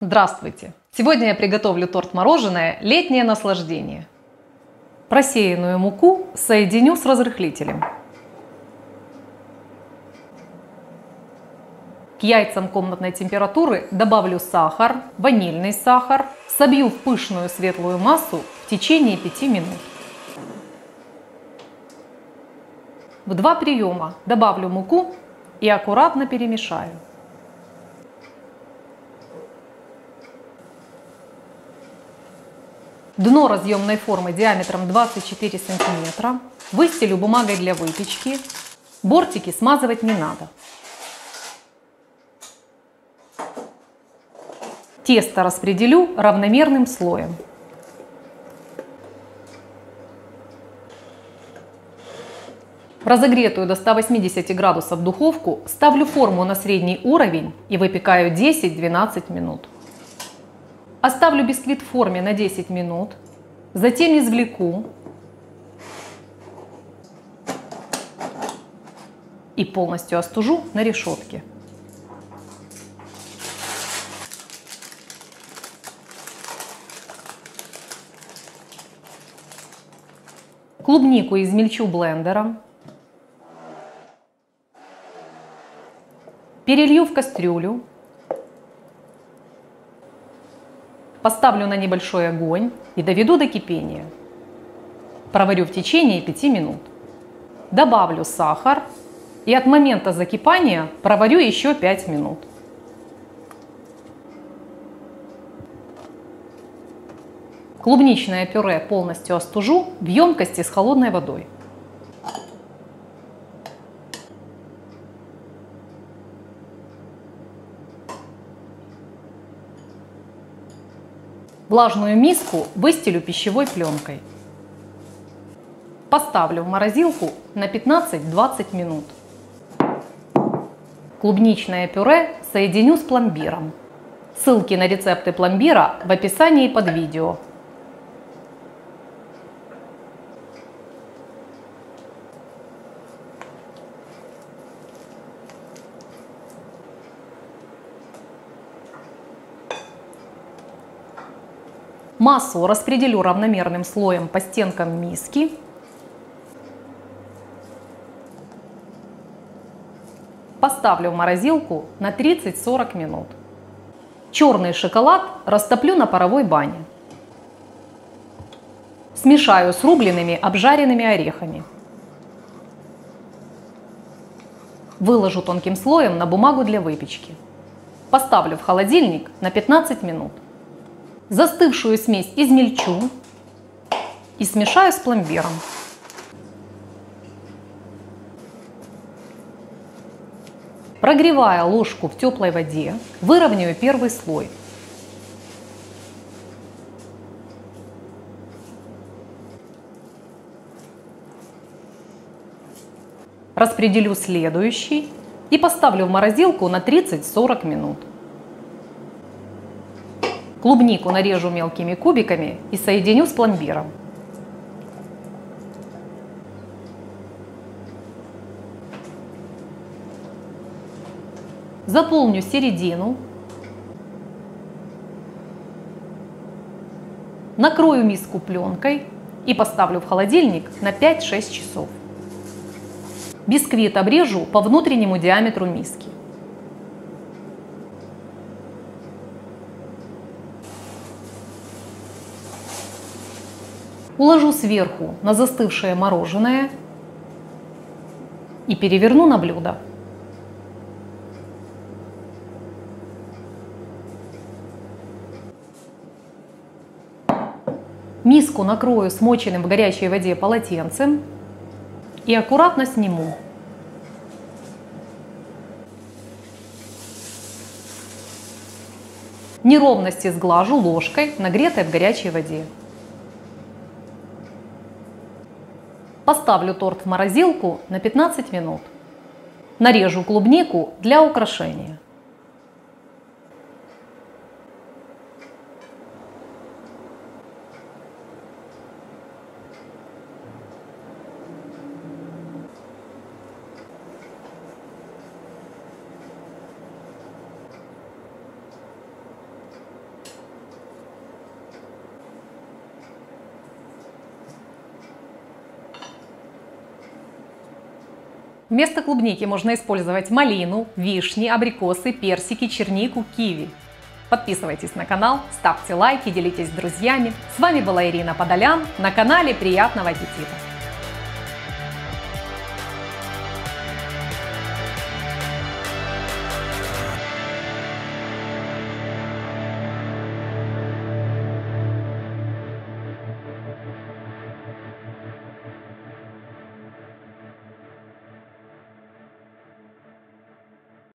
Здравствуйте! Сегодня я приготовлю торт-мороженое «Летнее наслаждение». Просеянную муку соединю с разрыхлителем. К яйцам комнатной температуры добавлю сахар, ванильный сахар. Собью в пышную светлую массу в течение 5 минут. В 2 приема добавлю муку и аккуратно перемешаю. Дно разъемной формы диаметром 24 см. Выстелю бумагой для выпечки. Бортики смазывать не надо. Тесто распределю равномерным слоем. В разогретую до 180 градусов духовку ставлю форму на средний уровень и выпекаю 10-12 минут. Оставлю бисквит в форме на 10 минут, затем извлеку и полностью остужу на решетке. Клубнику измельчу блендером, перелью в кастрюлю. Поставлю на небольшой огонь и доведу до кипения. Проварю в течение 5 минут. Добавлю сахар и от момента закипания проварю еще 5 минут. Клубничное пюре полностью остужу в емкости с холодной водой. Влажную миску выстелю пищевой пленкой. Поставлю в морозилку на 15-20 минут. Клубничное пюре соединю с пломбиром. Ссылки на рецепты пломбира в описании под видео. Массу распределю равномерным слоем по стенкам миски. Поставлю в морозилку на 30-40 минут. Черный шоколад растоплю на паровой бане. Смешаю с рубленными обжаренными орехами. Выложу тонким слоем на бумагу для выпечки. Поставлю в холодильник на 15 минут. Застывшую смесь измельчу и смешаю с пломбиром. Прогревая ложку в теплой воде, выровняю первый слой. Распределю следующий и поставлю в морозилку на 30-40 минут. Клубнику нарежу мелкими кубиками и соединю с пломбиром. Заполню середину. Накрою миску пленкой и поставлю в холодильник на 5-6 часов. Бисквит обрежу по внутреннему диаметру миски. Уложу сверху на застывшее мороженое и переверну на блюдо. Миску накрою смоченным в горячей воде полотенцем и аккуратно сниму. Неровности сглажу ложкой, нагретой в горячей воде. Поставлю торт в морозилку на 15 минут. Нарежу клубнику для украшения. Вместо клубники можно использовать малину, вишни, абрикосы, персики, чернику, киви. Подписывайтесь на канал, ставьте лайки, делитесь с друзьями. С вами была Ирина Подолян на канале Приятного аппетита!